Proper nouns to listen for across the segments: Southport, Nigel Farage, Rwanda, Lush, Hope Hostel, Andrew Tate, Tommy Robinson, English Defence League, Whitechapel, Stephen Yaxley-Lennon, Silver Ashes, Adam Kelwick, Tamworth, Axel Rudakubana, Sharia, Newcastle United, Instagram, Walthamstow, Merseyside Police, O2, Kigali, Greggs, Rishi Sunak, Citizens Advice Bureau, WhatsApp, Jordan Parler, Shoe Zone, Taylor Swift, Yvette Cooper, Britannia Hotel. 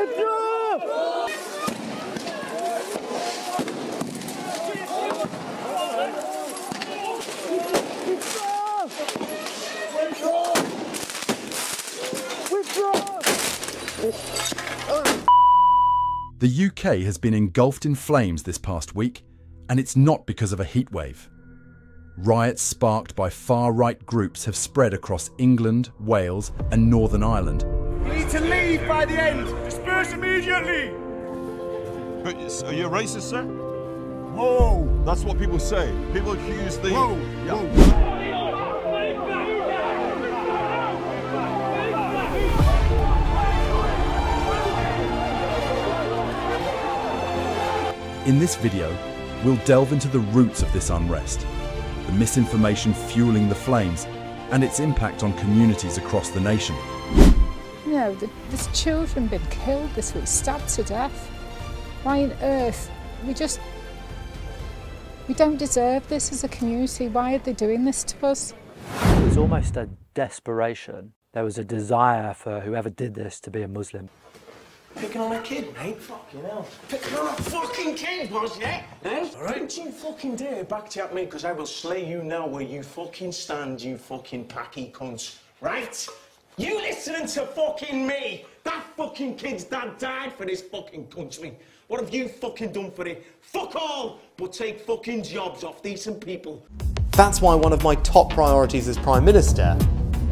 a draw! The UK has been engulfed in flames this past week, and it's not because of a heatwave. Riots sparked by far-right groups have spread across England, Wales, and Northern Ireland. We need to leave by the end! Disperse immediately! Are you a racist, sir? Whoa! That's what people say. People accuse the... Whoa! Yeah. Whoa. In this video, we'll delve into the roots of this unrest, the misinformation fueling the flames, and its impact on communities across the nation. You know, there's children been killed this week, stabbed to death. Why on earth? We don't deserve this as a community. Why are they doing this to us? It was almost a desperation. There was a desire for whoever did this to be a Muslim. Picking on a kid, mate. Fucking hell. Picking on a fucking kid, wasn't it? Eh? All right. Don't you fucking dare backchat me, because I will slay you now where you fucking stand, you fucking packy cunts. Right? You listening to fucking me? That fucking kid's dad died for this fucking country. What have you fucking done for it? Fuck all, but take fucking jobs off decent people. That's why one of my top priorities as Prime Minister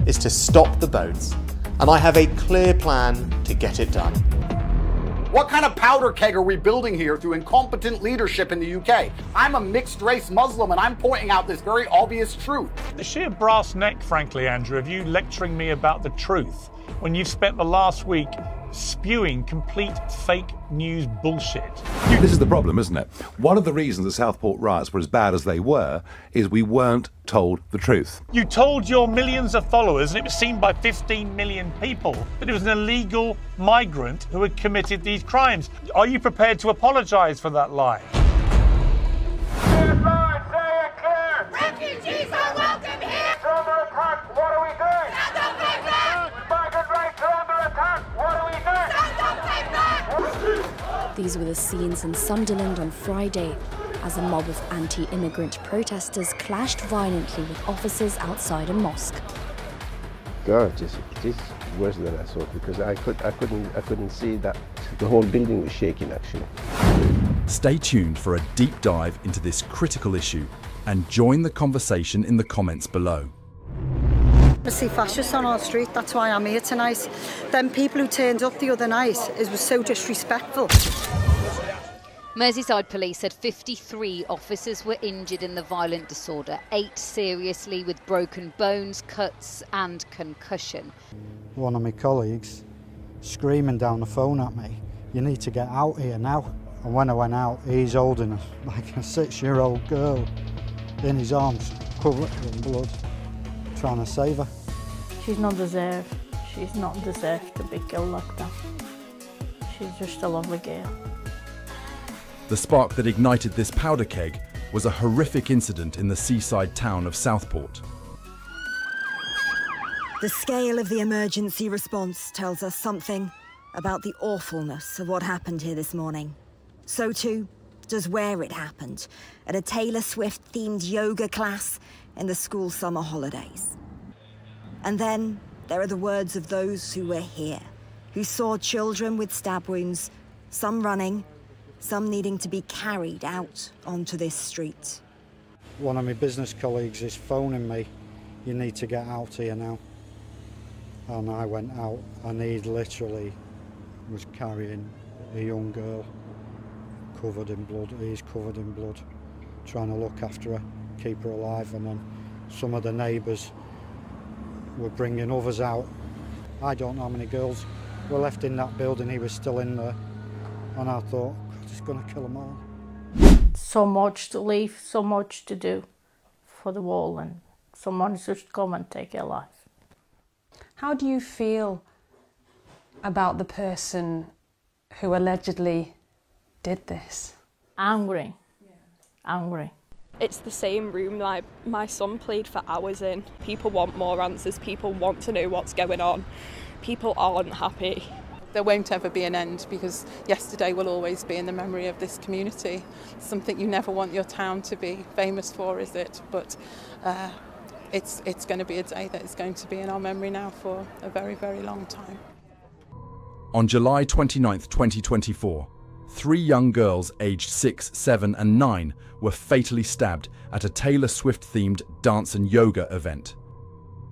is to stop the boats. And I have a clear plan to get it done. What kind of powder keg are we building here through incompetent leadership in the UK? I'm a mixed-race Muslim and I'm pointing out this very obvious truth. The sheer brass neck, frankly, Andrew, of you lecturing me about the truth when you've spent the last week spewing complete fake news bullshit. This is the problem, isn't it? One of the reasons the Southport riots were as bad as they were is we weren't told the truth. You told your millions of followers, and it was seen by 15 million people, that it was an illegal migrant who had committed these crimes. Are you prepared to apologise for that lie? These were the scenes in Sunderland on Friday as a mob of anti-immigrant protesters clashed violently with officers outside a mosque. God, it's worse than I thought, because I couldn't see that. The whole building was shaking, actually. Stay tuned for a deep dive into this critical issue and join the conversation in the comments below. I see fascists on our street, that's why I'm here tonight. Them people who turned up the other night was so disrespectful. Merseyside Police said 53 officers were injured in the violent disorder, 8 seriously with broken bones, cuts and concussion. One of my colleagues screaming down the phone at me, "You need to get out here now." And when I went out, he's holding like a 6-year-old girl in his arms, covered in blood, trying to save her. She's not deserved. She's not deserved to be killed like that. She's just a lovely girl. The spark that ignited this powder keg was a horrific incident in the seaside town of Southport. The scale of the emergency response tells us something about the awfulness of what happened here this morning. So too does where it happened, at a Taylor Swift-themed yoga class in the school summer holidays. And then there are the words of those who were here, who saw children with stab wounds, some running, some needing to be carried out onto this street. One of my business colleagues is phoning me, "You need to get out here now." And I went out and he literally was carrying a young girl covered in blood. He's covered in blood, trying to look after her, keep her alive, and then some of the neighbours were bringing others out. I don't know how many girls were left in that building, he was still in there, and I thought, God, it's going to kill them all. So much to leave, so much to do for the wall, and someone's just come and take your life. How do you feel about the person who allegedly did this? Angry. Yeah. Angry. It's the same room like my son played for hours in. People want more answers, people want to know what's going on. People aren't happy. There won't ever be an end, because yesterday will always be in the memory of this community. It's something you never want your town to be famous for, is it? But it's going to be a day that is going to be in our memory now for a very, very long time. On July 29, 2024, three young girls aged 6, 7 and 9 were fatally stabbed at a Taylor Swift-themed dance and yoga event.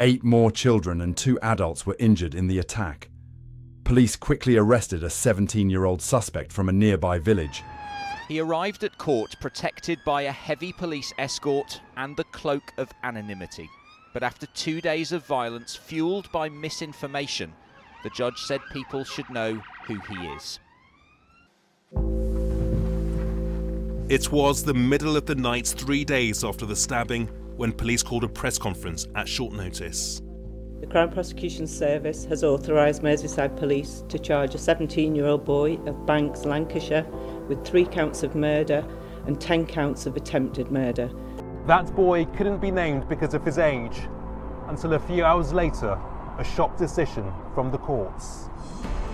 8 more children and 2 adults were injured in the attack. Police quickly arrested a 17-year-old suspect from a nearby village. He arrived at court protected by a heavy police escort and the cloak of anonymity. But after 2 days of violence fueled by misinformation, the judge said people should know who he is. It was the middle of the night 3 days after the stabbing when police called a press conference at short notice. The Crown Prosecution Service has authorised Merseyside Police to charge a 17-year-old boy of Banks, Lancashire, with 3 counts of murder and 10 counts of attempted murder. That boy couldn't be named because of his age until a few hours later, a shock decision from the courts.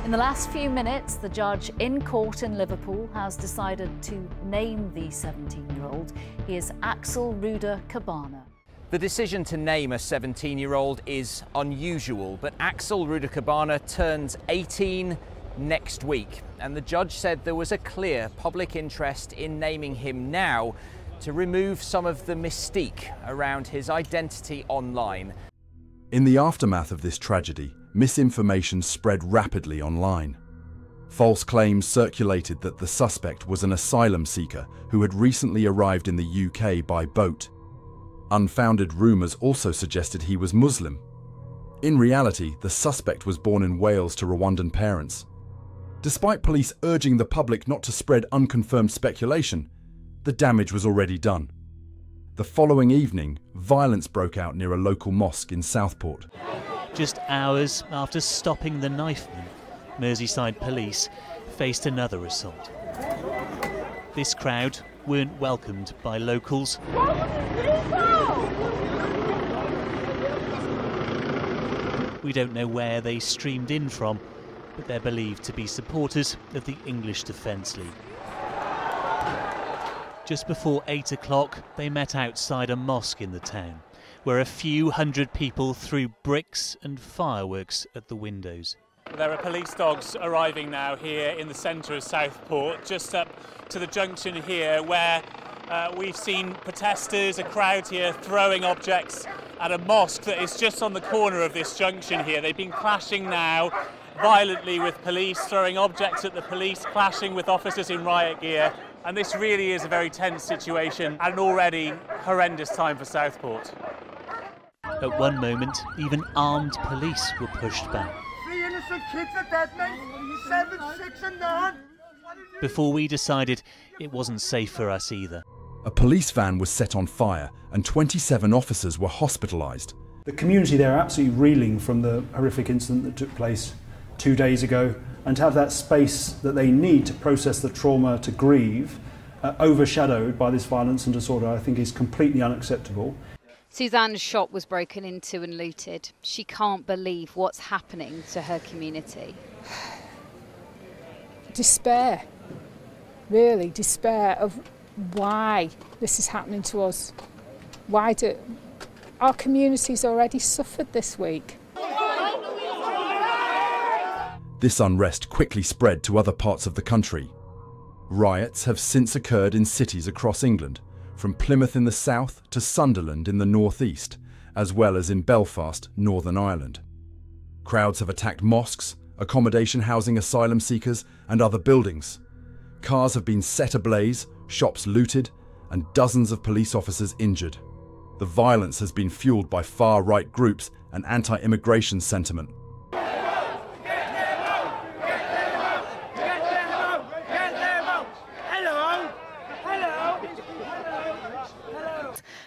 In the last few minutes, the judge in court in Liverpool has decided to name the 17-year-old. He is Axel Rudakubana. The decision to name a 17-year-old is unusual, but Axel Rudakubana turns 18 next week, and the judge said there was a clear public interest in naming him now to remove some of the mystique around his identity online. In the aftermath of this tragedy, misinformation spread rapidly online. False claims circulated that the suspect was an asylum seeker who had recently arrived in the UK by boat. Unfounded rumours also suggested he was Muslim. In reality, the suspect was born in Wales to Rwandan parents. Despite police urging the public not to spread unconfirmed speculation, the damage was already done. The following evening, violence broke out near a local mosque in Southport. Just hours after stopping the knifeman, Merseyside Police faced another assault. This crowd weren't welcomed by locals. We don't know where they streamed in from, but they're believed to be supporters of the English Defence League. Just before 8 o'clock, they met outside a mosque in the town, where a few hundred people threw bricks and fireworks at the windows. There are police dogs arriving now here in the centre of Southport, just up to the junction here, where we've seen protesters, a crowd here, throwing objects at a mosque that is just on the corner of this junction here. They've been clashing now violently with police, throwing objects at the police, clashing with officers in riot gear. And this really is a very tense situation and an already horrendous time for Southport. At one moment, even armed police were pushed back. Three innocent kids are dead, mate. 7, 6 and 9. Before we decided, it wasn't safe for us either. A police van was set on fire and 27 officers were hospitalised. The community there are absolutely reeling from the horrific incident that took place 2 days ago, and to have that space that they need to process the trauma, to grieve, overshadowed by this violence and disorder, I think is completely unacceptable. Suzanne's shop was broken into and looted. She can't believe what's happening to her community. Despair, really, despair of why this is happening to us. Why do our communities already suffered this week? This unrest quickly spread to other parts of the country. Riots have since occurred in cities across England, from Plymouth in the south to Sunderland in the northeast, as well as in Belfast, Northern Ireland. Crowds have attacked mosques, accommodation housing asylum seekers and other buildings. Cars have been set ablaze, shops looted and dozens of police officers injured. The violence has been fueled by far-right groups and anti-immigration sentiment.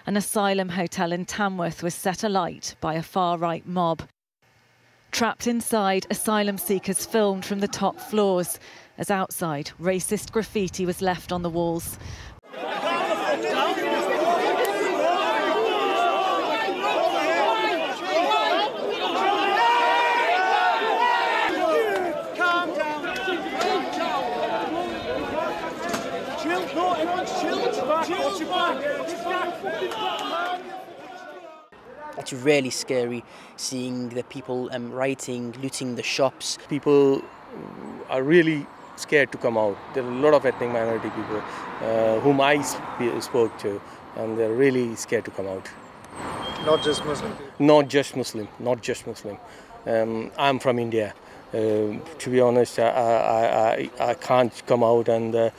An asylum hotel in Tamworth was set alight by a far-right mob. Trapped inside, asylum seekers filmed from the top floors, as outside, racist graffiti was left on the walls. Come It's really scary seeing the people rioting, looting the shops. People are really scared to come out. There are a lot of ethnic minority people whom I spoke to, and they're really scared to come out. Not just Muslim? Not just Muslim, not just Muslim. I'm from India. To be honest, I can't come out and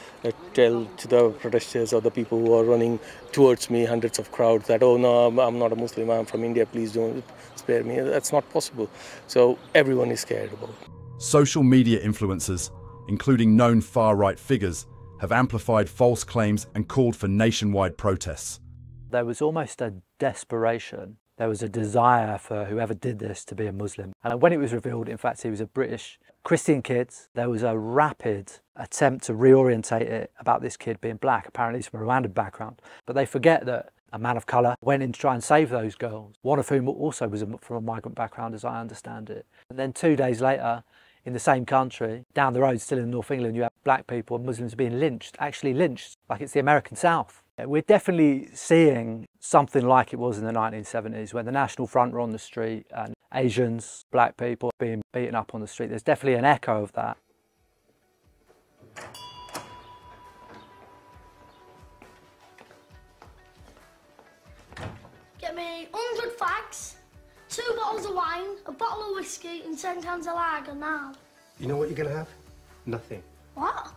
tell to the protesters or the people who are running towards me, hundreds of crowds, that, oh no, I'm not a Muslim, I'm from India, please don't spare me. That's not possible. So everyone is scared about it. Social media influencers, including known far-right figures, have amplified false claims and called for nationwide protests. There was almost a desperation. There was a desire for whoever did this to be a Muslim. And when it was revealed, in fact, he was a British Christian kid. There was a rapid attempt to reorientate it about this kid being black, apparently from a Rwandan background. But they forget that a man of colour went in to try and save those girls, one of whom also was from a migrant background, as I understand it. And then 2 days later, in the same country, down the road, still in North England, you have black people and Muslims being lynched, actually lynched, like it's the American South. We're definitely seeing something like it was in the 1970s when the National Front were on the street and Asians, black people being beaten up on the street. There's definitely an echo of that. Get me 100 fags, 2 bottles of wine, a bottle of whiskey and 10 cans of lager now. You know what you're going to have? Nothing. What?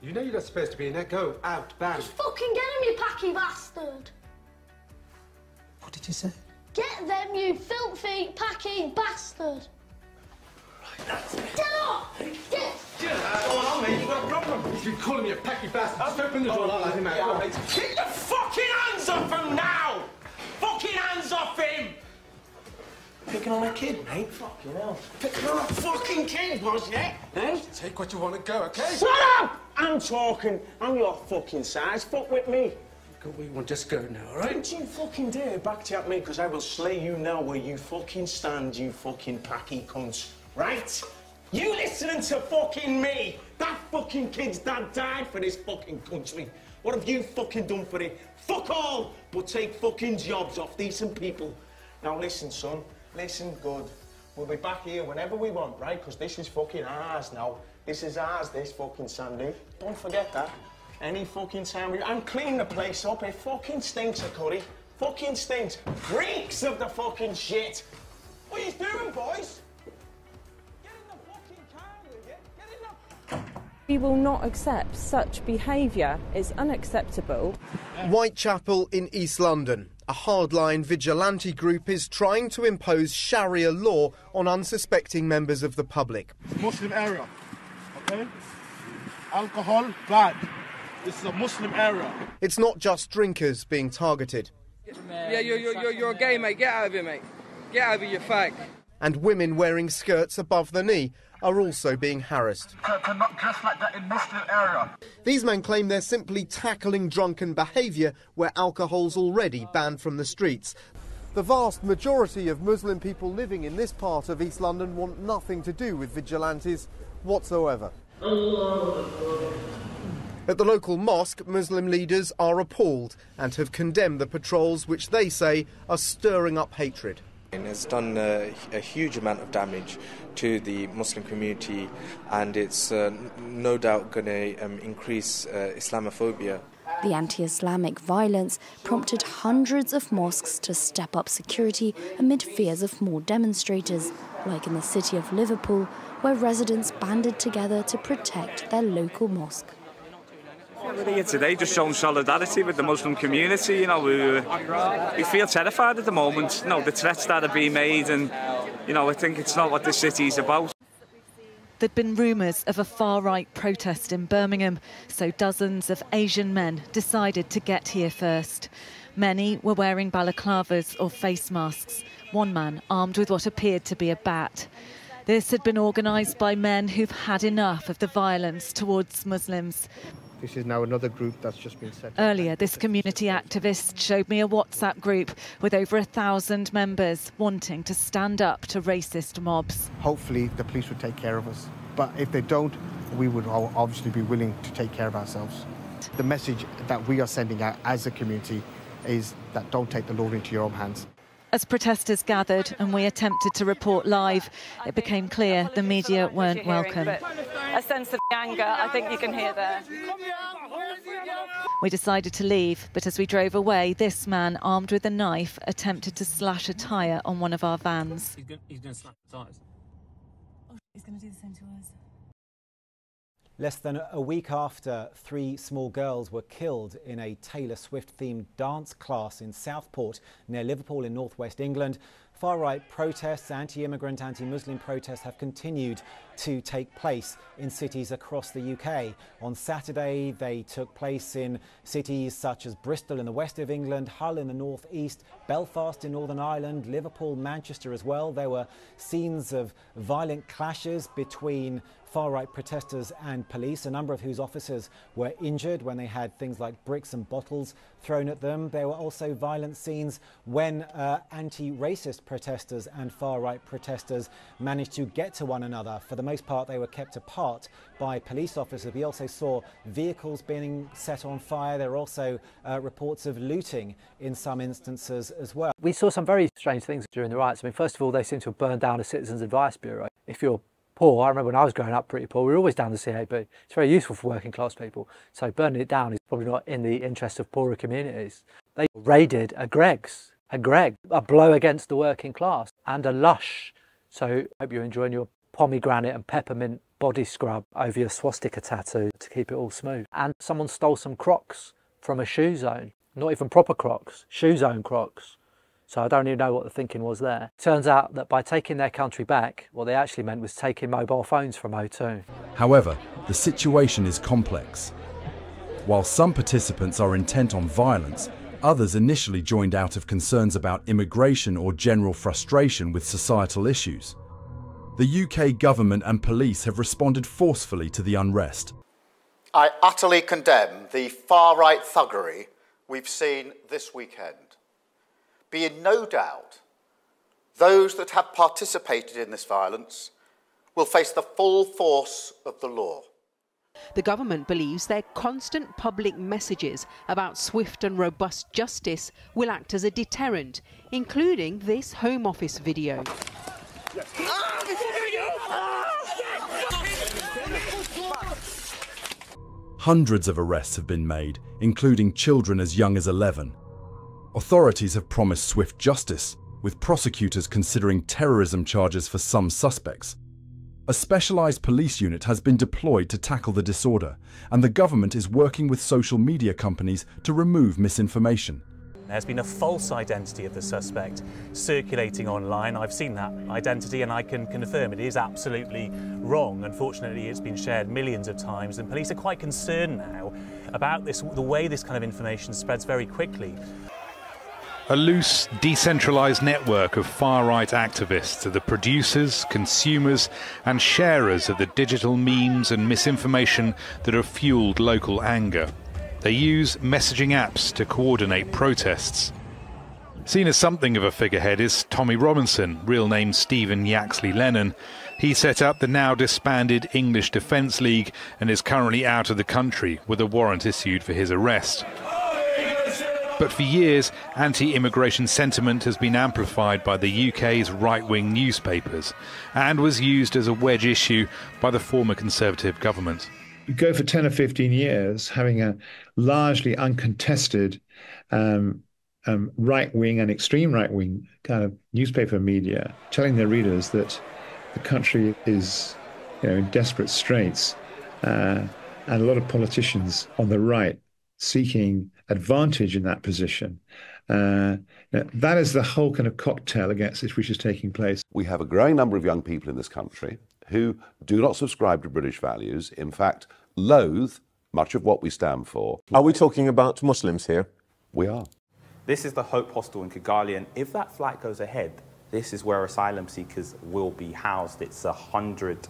You know you're not supposed to be in there. Go out, bang. Just fucking get him, you packy bastard. What did you say? Get them, you filthy, packy bastard. Right, that's it. Get up! Get... What's going on, mate? You've got a problem. You can call him, you packy bastard. I'll open the door. I'll let him out. Yeah, mate. Get the fucking hands off him now! Fucking hands off him! Picking on a kid, mate. Fucking hell. Picking on a fucking kid, was it? Eh? Take what you want and go, okay? Shut up! I'm talking. I'm your fucking size. Fuck with me. Go where you want, just go now, all right? Don't you fucking dare backchat me, because I will slay you now where you fucking stand, you fucking packy cunts. Right? You listening to fucking me? That fucking kid's dad died for this fucking country. What have you fucking done for it? Fuck all! But take fucking jobs off decent people. Now listen, son. Listen good. We'll be back here whenever we want, right? Because this is fucking ours now. This is ours, this fucking Sunday. Don't forget that. Any fucking time we... I'm cleaning the place up. It fucking stinks of curry. Fucking stinks. Reeks of the fucking shit. What are you doing, boys? Get in the fucking car, will you? Get in the... We will not accept such behaviour. It's unacceptable. Whitechapel in East London. A hardline vigilante group is trying to impose Sharia law on unsuspecting members of the public. Muslim area, okay? Alcohol, bad. This is a Muslim area. It's not just drinkers being targeted. Yeah, you're gay, mate. Get out of here, mate. Get out of here, you fag. And women wearing skirts above the knee are also being harassed. To not dress like that in Muslim area. These men claim they're simply tackling drunken behaviour where alcohol's already banned from the streets. The vast majority of Muslim people living in this part of East London want nothing to do with vigilantes whatsoever. At the local mosque, Muslim leaders are appalled and have condemned the patrols, which they say are stirring up hatred. It has done a huge amount of damage to the Muslim community, and it's no doubt going to increase Islamophobia. The anti-Islamic violence prompted hundreds of mosques to step up security amid fears of more demonstrators, like in the city of Liverpool, where residents banded together to protect their local mosque. We're here today just showing solidarity with the Muslim community. You know, we feel terrified at the moment, you know, the threats that are being made, and, you know, I think it's not what this city's about. There'd been rumours of a far-right protest in Birmingham, so dozens of Asian men decided to get here first. Many were wearing balaclavas or face masks, one man armed with what appeared to be a bat. This had been organised by men who've had enough of the violence towards Muslims. This is now another group that's just been set up. Earlier, this community activist showed me a WhatsApp group with over 1,000 members wanting to stand up to racist mobs. Hopefully, the police would take care of us. But if they don't, we would obviously be willing to take care of ourselves. the message that we are sending out as a community is that don't take the law into your own hands. As protesters gathered and we attempted to report live, it became clear the media weren't welcome. A sense of anger, I think you can hear there. We decided to leave, but as we drove away, this man, armed with a knife, attempted to slash a tyre on one of our vans. He's going to slash the tyres. Oh, he's going to do the same to us. Less than a week after three small girls were killed in a Taylor Swift-themed dance class in Southport, near Liverpool in northwest England, far-right protests, anti-immigrant, anti-Muslim protests have continued to take place in cities across the UK. On Saturday, they took place in cities such as Bristol in the west of England, Hull in the northeast, Belfast in Northern Ireland, Liverpool, Manchester as well. There were scenes of violent clashes between far-right protesters and police, a number of whose officers were injured when they had things like bricks and bottles thrown at them. There were also violent scenes when anti-racist protesters and far-right protesters managed to get to one another. For the most part, they were kept apart by police officers. We also saw vehicles being set on fire. There were also reports of looting in some instances as well. We saw some very strange things during the riots. I mean, first of all, they seem to have burned down a Citizens Advice Bureau. If you're poor, I remember when I was growing up pretty poor, we were always down to CAB. It's very useful for working class people, so burning it down is probably not in the interest of poorer communities. They raided a Greggs, a blow against the working class, and a Lush. So hope you're enjoying your pomegranate and peppermint body scrub over your swastika tattoo to keep it all smooth. And someone stole some Crocs from a Shoe Zone, not even proper Crocs, Shoe Zone Crocs. So I don't even know what the thinking was there. Turns out that by taking their country back, what they actually meant was taking mobile phones from O2. However, the situation is complex. While some participants are intent on violence, others initially joined out of concerns about immigration or general frustration with societal issues. The UK government and police have responded forcefully to the unrest. I utterly condemn the far-right thuggery we've seen this weekend. Be in no doubt, those that have participated in this violence will face the full force of the law. The government believes their constant public messages about swift and robust justice will act as a deterrent, including this Home Office video. Yes. Hundreds of arrests have been made, including children as young as 11. Authorities have promised swift justice, with prosecutors considering terrorism charges for some suspects. A specialised police unit has been deployed to tackle the disorder, and the government is working with social media companies to remove misinformation. There's been a false identity of the suspect circulating online. I've seen that identity and I can confirm it is absolutely wrong. Unfortunately, it's been shared millions of times and police are quite concerned now about this, the way this kind of information spreads very quickly. A loose, decentralised network of far-right activists are the producers, consumers and sharers of the digital memes and misinformation that have fuelled local anger. They use messaging apps to coordinate protests. Seen as something of a figurehead is Tommy Robinson, real name Stephen Yaxley-Lennon. He set up the now disbanded English Defence League and is currently out of the country with a warrant issued for his arrest. But for years, anti-immigration sentiment has been amplified by the UK's right-wing newspapers and was used as a wedge issue by the former Conservative government. You go for 10 or 15 years having a largely uncontested right-wing and extreme right-wing kind of newspaper media telling their readers that the country is, you know, in desperate straits and a lot of politicians on the right seeking advantage in that position. That is the whole kind of cocktail against which is taking place. We have a growing number of young people in this country who do not subscribe to British values, in fact, loathe much of what we stand for. Are we talking about Muslims here? We are. This is the Hope Hostel in Kigali, and if that flight goes ahead, this is where asylum seekers will be housed. It's 100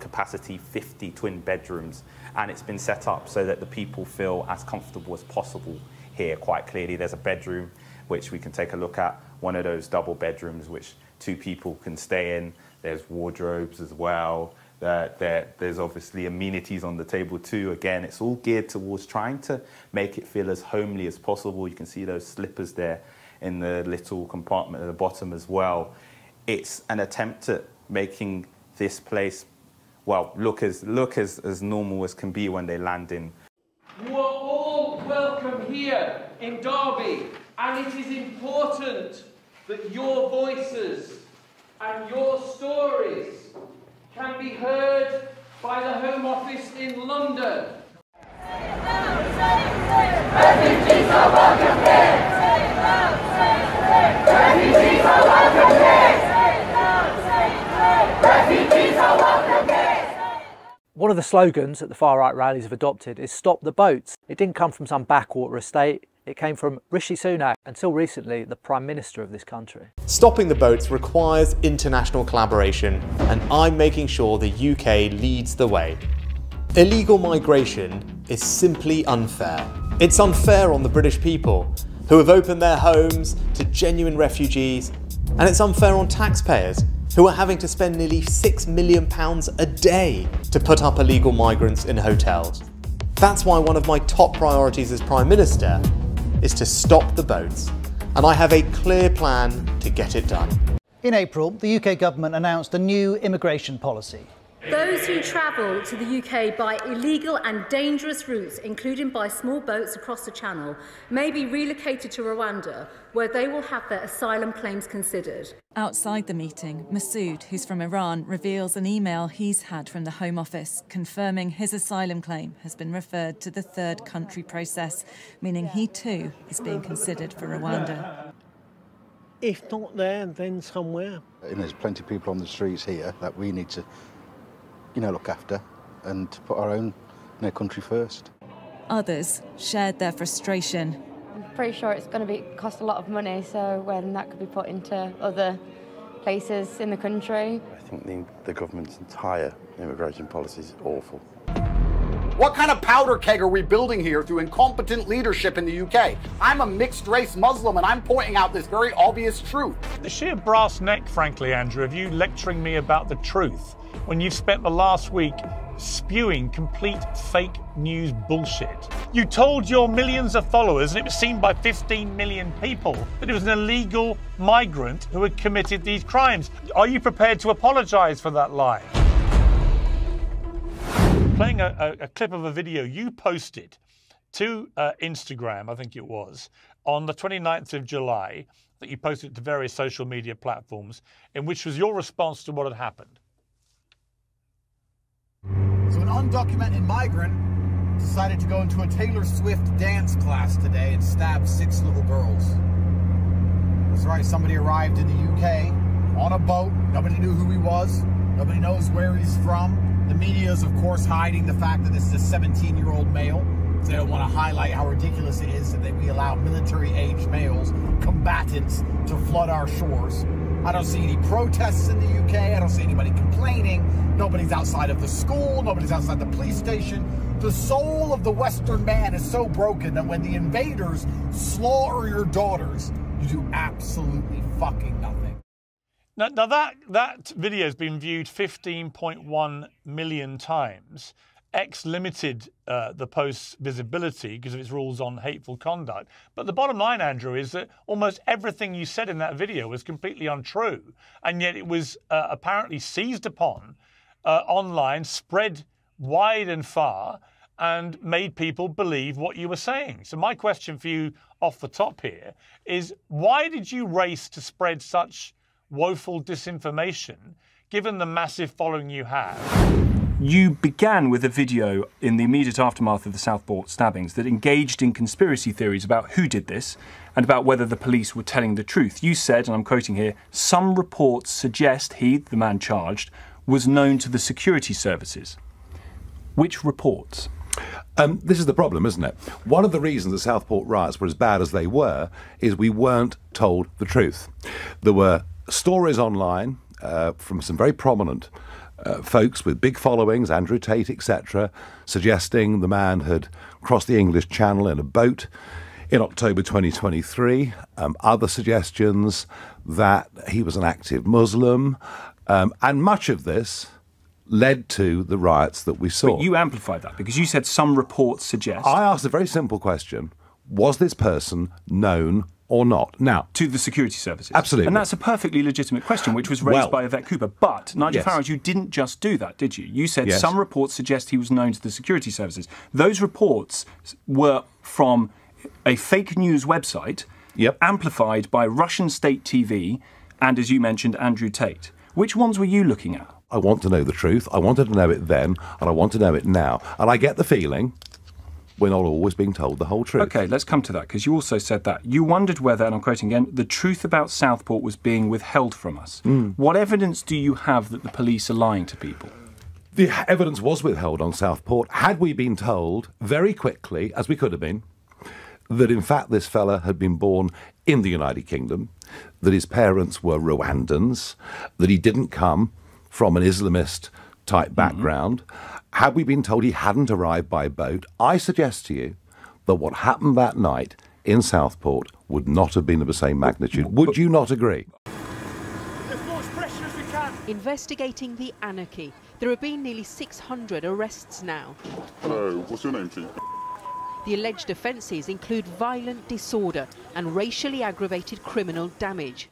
capacity, 50 twin bedrooms, and it's been set up so that the people feel as comfortable as possible here. Quite clearly, there's a bedroom which we can take a look at, one of those double bedrooms which two people can stay in. There's wardrobes as well, There's obviously amenities on the table too. Again, it's all geared towards trying to make it feel as homely as possible. You can see those slippers there in the little compartment at the bottom as well. It's an attempt at making this place, well, look as normal as can be when they land in. You are all welcome here in Derby, and it is important that your voices and your stories can be heard by the Home Office in London. Refugees are welcome here! Refugees are welcome here! Refugees are welcome here! One of the slogans that the far-right rallies have adopted is "Stop the boats." It didn't come from some backwater estate. It came from Rishi Sunak, until recently the Prime Minister of this country. Stopping the boats requires international collaboration, and I'm making sure the UK leads the way. Illegal migration is simply unfair. It's unfair on the British people, who have opened their homes to genuine refugees, and it's unfair on taxpayers, who are having to spend nearly £6 million a day to put up illegal migrants in hotels. That's why one of my top priorities as Prime Minister is to stop the boats, and I have a clear plan to get it done. In April, the UK government announced a new immigration policy. Those who travel to the UK by illegal and dangerous routes, including by small boats across the Channel, may be relocated to Rwanda, where they will have their asylum claims considered. Outside the meeting, Masood, who's from Iran, reveals an email he's had from the Home Office confirming his asylum claim has been referred to the third country process, meaning he too is being considered for Rwanda. If not there, then somewhere. And there's plenty of people on the streets here that we need to, you know, look after and to put our own, you know, country first. Others shared their frustration. I'm pretty sure it's going to cost a lot of money, so when that could be put into other places in the country. I think the government's entire immigration policy is awful. What kind of powder keg are we building here through incompetent leadership in the UK? I'm a mixed-race Muslim, and I'm pointing out this very obvious truth. The sheer brass neck, frankly, Andrew, of you lecturing me about the truth when you've spent the last week spewing complete fake news bullshit. You told your millions of followers, and it was seen by 15 million people, that it was an illegal migrant who had committed these crimes. Are you prepared to apologise for that lie? Playing a clip of a video you posted to Instagram, I think it was, on the 29th of July, that you posted to various social media platforms, in which was your response to what had happened. So an undocumented migrant decided to go into a Taylor Swift dance class today and stab 6 little girls. That's right, somebody arrived in the UK on a boat. Nobody knew who he was. Nobody knows where he's from. The media is, of course, hiding the fact that this is a 17-year-old male. They don't want to highlight how ridiculous it is that we allow military-aged males, combatants, to flood our shores. I don't see any protests in the UK. I don't see anybody complaining. Nobody's outside of the school. Nobody's outside the police station. The soul of the Western man is so broken that when the invaders slaughter your daughters, you do absolutely fucking nothing. Now that video has been viewed 15.1 million times. X limited the post's visibility because of its rules on hateful conduct. But the bottom line, Andrew, is that almost everything you said in that video was completely untrue. And yet it was apparently seized upon online, spread wide and far, and made people believe what you were saying. So my question for you off the top here is, why did you race to spread such woeful disinformation, given the massive following you have? You began with a video in the immediate aftermath of the Southport stabbings that engaged in conspiracy theories about who did this and about whether the police were telling the truth. You said, and I'm quoting here, "Some reports suggest he," the man charged, "was known to the security services." Which reports? This is the problem, isn't it? One of the reasons the Southport riots were as bad as they were is we weren't told the truth. There were stories online from some very prominent folks with big followings, Andrew Tate, etc., suggesting the man had crossed the English Channel in a boat in October 2023. Other suggestions that he was an active Muslim. And much of this led to the riots that we saw. But you amplified that because you said some reports suggest. I asked a very simple question. Was this person known or not? Now, to the security services. Absolutely. And that's a perfectly legitimate question, which was raised by Yvette Cooper. But, Nigel Farage, you didn't just do that, did you? You said some reports suggest he was known to the security services. Those reports were from a fake news website amplified by Russian state TV and, as you mentioned, Andrew Tate. Which ones were you looking at? I want to know the truth. I wanted to know it then, and I want to know it now. And I get the feeling we're not always being told the whole truth. OK, let's come to that, because you also said that. You wondered whether, and I'm quoting again, the truth about Southport was being withheld from us. Mm. What evidence do you have that the police are lying to people? The evidence was withheld on Southport. Had we been told very quickly, as we could have been, that in fact this fella had been born in the United Kingdom, that his parents were Rwandans, that he didn't come from an Islamist-type background, had we been told he hadn't arrived by boat, I suggest to you that what happened that night in Southport would not have been of the same magnitude. Would you not agree? As much pressure as we can. Investigating the anarchy. There have been nearly 600 arrests now. Hello, what's your name, Chief? The alleged offences include violent disorder and racially aggravated criminal damage.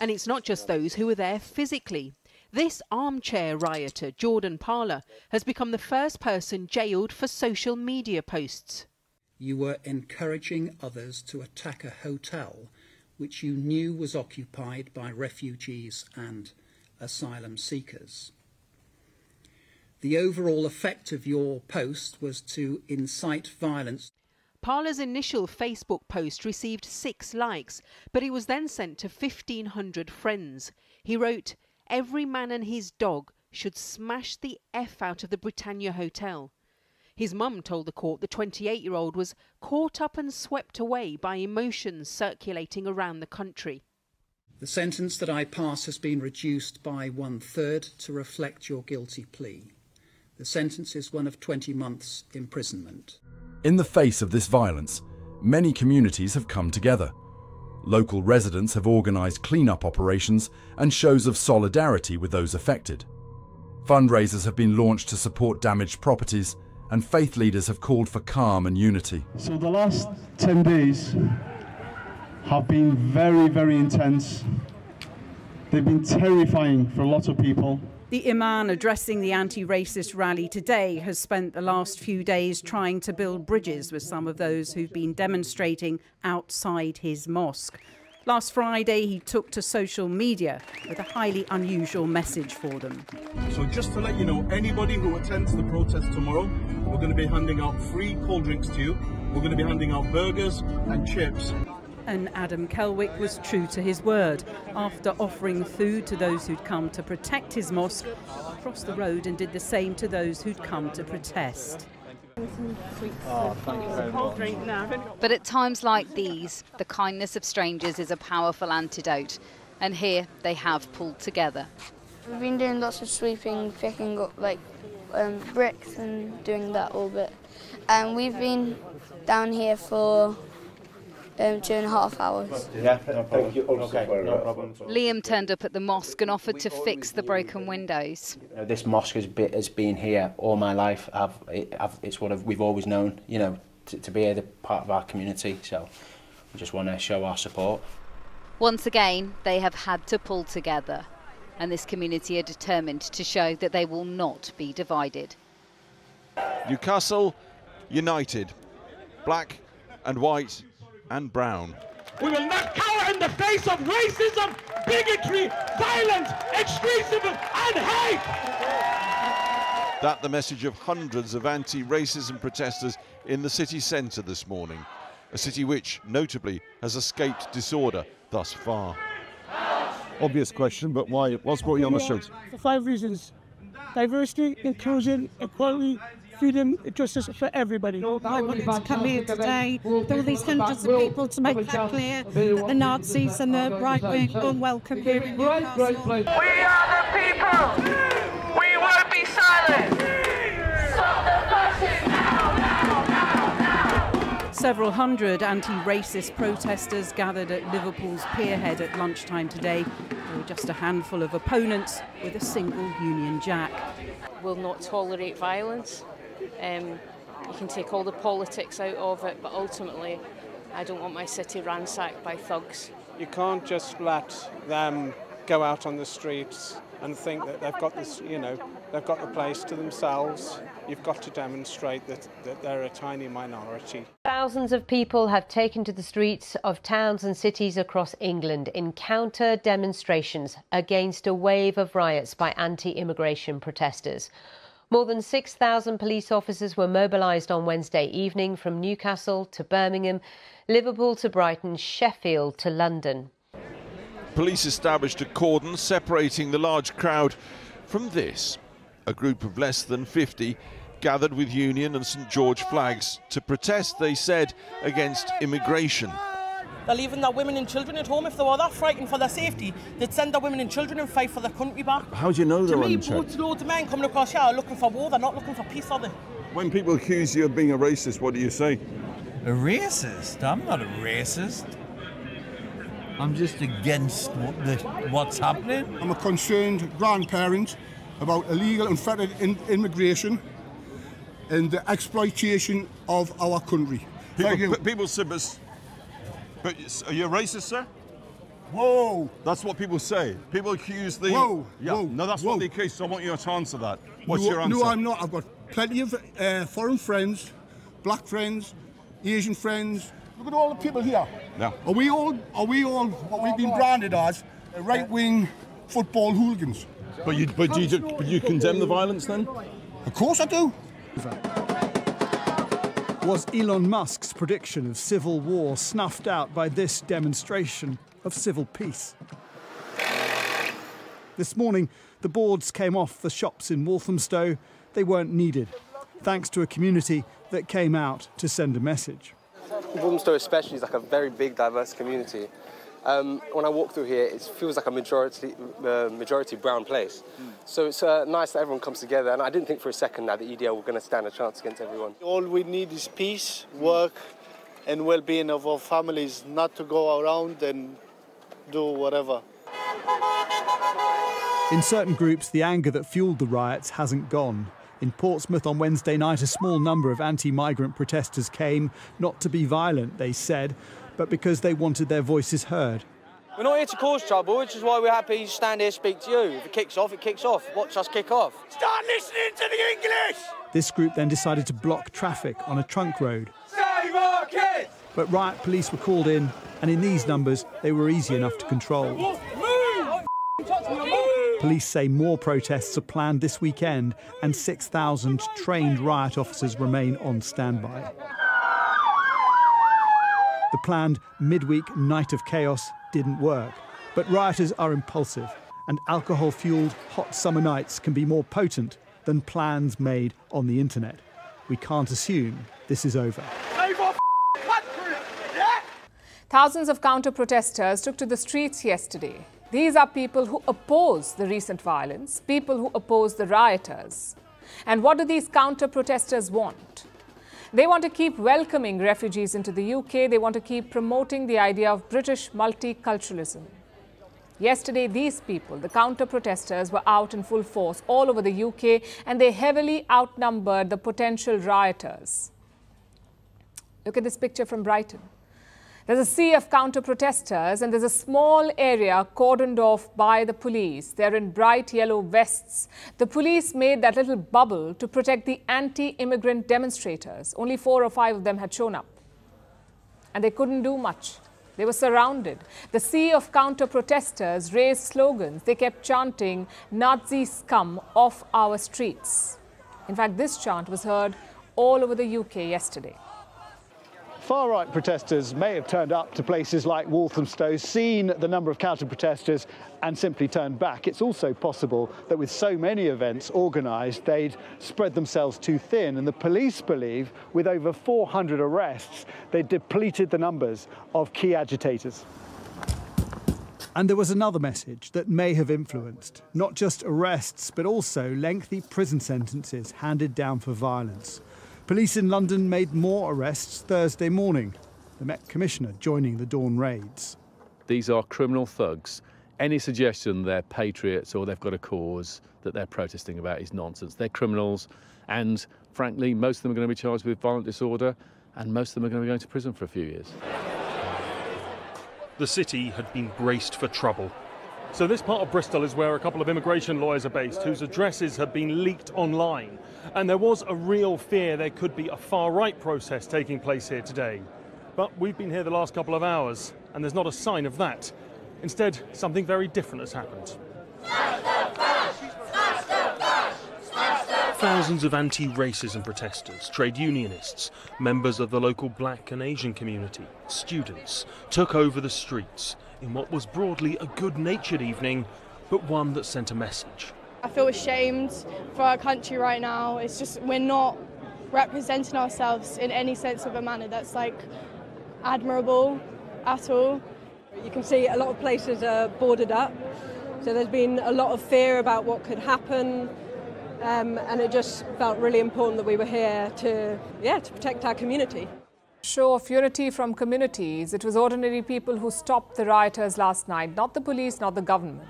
And it's not just those who were there physically. This armchair rioter, Jordan Parler, has become the first person jailed for social media posts. You were encouraging others to attack a hotel which you knew was occupied by refugees and asylum seekers. The overall effect of your post was to incite violence. Parler's initial Facebook post received 6 likes, but it was then sent to 1,500 friends. He wrote, "Every man and his dog should smash the F out of the Britannia Hotel." His mum told the court the 28-year-old was caught up and swept away by emotions circulating around the country. The sentence that I pass has been reduced by 1/3 to reflect your guilty plea. The sentence is one of 20 months imprisonment. In the face of this violence, many communities have come together. Local residents have organised clean-up operations and shows of solidarity with those affected. Fundraisers have been launched to support damaged properties, and faith leaders have called for calm and unity. So the last 10 days have been very, very intense. They've been terrifying for a lot of people. The Imam addressing the anti-racist rally today has spent the last few days trying to build bridges with some of those who've been demonstrating outside his mosque. Last Friday, he took to social media with a highly unusual message for them. So just to let you know, anybody who attends the protest tomorrow, we're going to be handing out free cold drinks to you. We're going to be handing out burgers and chips. And Adam Kelwick was true to his word. After offering food to those who'd come to protect his mosque, he crossed the road and did the same to those who'd come to protest. But at times like these, the kindness of strangers is a powerful antidote. And here they have pulled together. We've been doing lots of sweeping, picking up like bricks and doing that all bit. And we've been down here for 2.5 hours. Yeah, thank you also. Okay, no problem. Liam turned up at the mosque and offered to fix the broken windows. You know, this mosque has been here all my life. It's what we've always known, you know, to be a part of our community. So we just want to show our support. Once again, they have had to pull together. And this community are determined to show that they will not be divided. Newcastle United, black and white and brown. We will not cower in the face of racism, bigotry, violence, extremism and hate. That's the message of hundreds of anti-racism protesters in the city centre this morning, a city which notably has escaped disorder thus far. Obvious question, but why? What's brought you on the streets? For 5 reasons. Diversity, inclusion, equality, freedom, justice for everybody. I wanted to come here today with all these hundreds of people to make that clear that the Nazis and the right wing are unwelcome here in Newcastle. We are the people! We won't be silent! Stop the fussing now, now, now, now! Several hundred anti-racist protesters gathered at Liverpool's Pierhead at lunchtime today There were just a handful of opponents with a single Union Jack. We'll not tolerate violence. You can take all the politics out of it, but ultimately I don't want my city ransacked by thugs. You can't just let them go out on the streets and think that they've got this, you know, they've got the place to themselves. You've got to demonstrate that they're a tiny minority. Thousands of people have taken to the streets of towns and cities across England in counter demonstrations against a wave of riots by anti-immigration protesters. More than 6,000 police officers were mobilised on Wednesday evening from Newcastle to Birmingham, Liverpool to Brighton, Sheffield to London. Police established a cordon separating the large crowd from this. A group of less than 50 gathered with Union and St George flags to protest, they said, against immigration. They're leaving their women and children at home. If they were that frightened for their safety, they'd send their women and children and fight for their country back. How do you know they're unchecked? To me, loads of men coming across here are looking for war. They're not looking for peace, are they? When people accuse you of being a racist, what do you say? A racist? I'm not a racist. I'm just against what's happening. I'm a concerned grandparent about illegal and unfettered immigration and the exploitation of our country. People say, but are you a racist, sir? Whoa! That's what people say. People accuse the... Whoa! Yeah. Whoa. No, that's not the case, so I want you to answer that. What's your answer? No, I'm not. I've got plenty of foreign friends, black friends, Asian friends. Look at all the people here. Yeah. Are we all what we've been branded as right-wing football hooligans? But you condemn the violence then? Of course I do. Was Elon Musk's prediction of civil war snuffed out by this demonstration of civil peace? This morning, the boards came off the shops in Walthamstow. They weren't needed, thanks to a community that came out to send a message. Walthamstow especially is like a very big, diverse community. When I walk through here, it feels like a majority brown place. So it's nice that everyone comes together, and I didn't think for a second that the EDL were going to stand a chance against everyone. All we need is peace, work and well-being of our families, not to go around and do whatever. In certain groups, the anger that fuelled the riots hasn't gone. In Portsmouth on Wednesday night, a small number of anti-migrant protesters came, not to be violent, they said, but because they wanted their voices heard. We're not here to cause trouble, which is why we're happy to stand here and speak to you. If it kicks off, it kicks off. Watch us kick off. Start listening to the English! This group then decided to block traffic on a trunk road. Save our kids! But riot police were called in, and in these numbers, they were easy enough to control. Police say more protests are planned this weekend, and 6,000 trained riot officers remain on standby. The planned midweek night of chaos didn't work. But rioters are impulsive, and alcohol-fuelled hot summer nights can be more potent than plans made on the internet. We can't assume this is over. Thousands of counter-protesters took to the streets yesterday. These are people who oppose the recent violence, people who oppose the rioters. And what do these counter-protesters want? They want to keep welcoming refugees into the UK. They want to keep promoting the idea of British multiculturalism. Yesterday, these people, the counter-protesters, were out in full force all over the UK, and they heavily outnumbered the potential rioters. Look at this picture from Brighton. There's a sea of counter-protesters, and there's a small area cordoned off by the police. They're in bright yellow vests. The police made that little bubble to protect the anti-immigrant demonstrators. Only 4 or 5 of them had shown up. And they couldn't do much. They were surrounded. The sea of counter-protesters raised slogans. They kept chanting, "Nazi scum off our streets." In fact, this chant was heard all over the UK yesterday. Far-right protesters may have turned up to places like Walthamstow, seen the number of counter-protesters and simply turned back. It's also possible that with so many events organised, they'd spread themselves too thin. And the police believe, with over 400 arrests, they depleted the numbers of key agitators. And there was another message that may have influenced, not just arrests, but also lengthy prison sentences handed down for violence. Police in London made more arrests Thursday morning, the Met Commissioner joining the dawn raids. These are criminal thugs Any suggestion they're patriots or they've got a cause that they're protesting about is nonsense. They're criminals, and frankly, most of them are going to be charged with violent disorder, and most of them are going to be going to prison for a few years. The city had been braced for trouble. So this part of Bristol is where a couple of immigration lawyers are based, whose addresses have been leaked online. And there was a real fear there could be a far-right process taking place here today. But we've been here the last couple of hours, and there's not a sign of that. Instead, something very different has happened. Thousands of anti-racism protesters, trade unionists, members of the local black and Asian community, students, took over the streets in what was broadly a good-natured evening, but one that sent a message. I feel ashamed for our country right now. It's just we're not representing ourselves in any sense of a manner that's, like, admirable at all. You can see a lot of places are boarded up, so there's been a lot of fear about what could happen. And it just felt really important that we were here to protect our community. Show of unity from communities. It was ordinary people who stopped the rioters last night, not the police, not the government,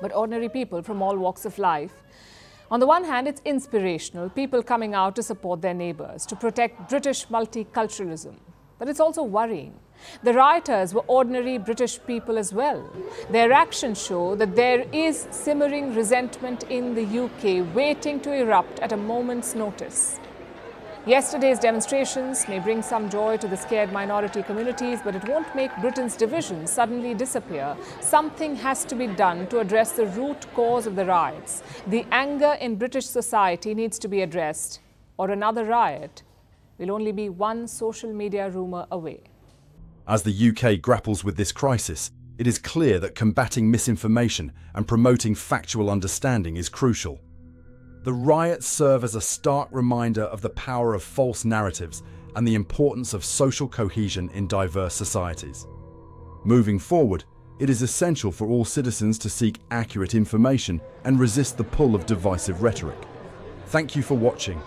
but ordinary people from all walks of life. On the one hand, it's inspirational, people coming out to support their neighbours, to protect British multiculturalism. But it's also worrying. The rioters were ordinary British people as well. Their actions show that there is simmering resentment in the UK waiting to erupt at a moment's notice. Yesterday's demonstrations may bring some joy to the scared minority communities, but it won't make Britain's division suddenly disappear. Something has to be done to address the root cause of the riots. The anger in British society needs to be addressed, or another riot will only be one social media rumour away. As the UK grapples with this crisis, it is clear that combating misinformation and promoting factual understanding is crucial. The riots serve as a stark reminder of the power of false narratives and the importance of social cohesion in diverse societies. Moving forward, it is essential for all citizens to seek accurate information and resist the pull of divisive rhetoric. Thank you for watching.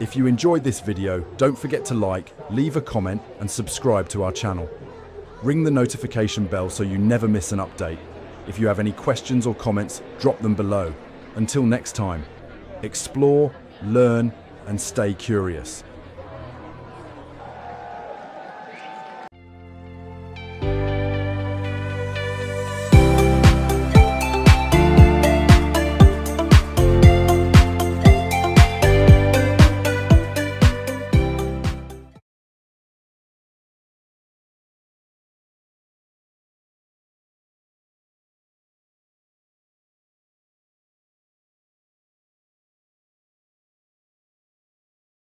If you enjoyed this video, don't forget to like, leave a comment and subscribe to our channel. Ring the notification bell so you never miss an update. If you have any questions or comments, drop them below. Until next time, explore, learn and stay curious.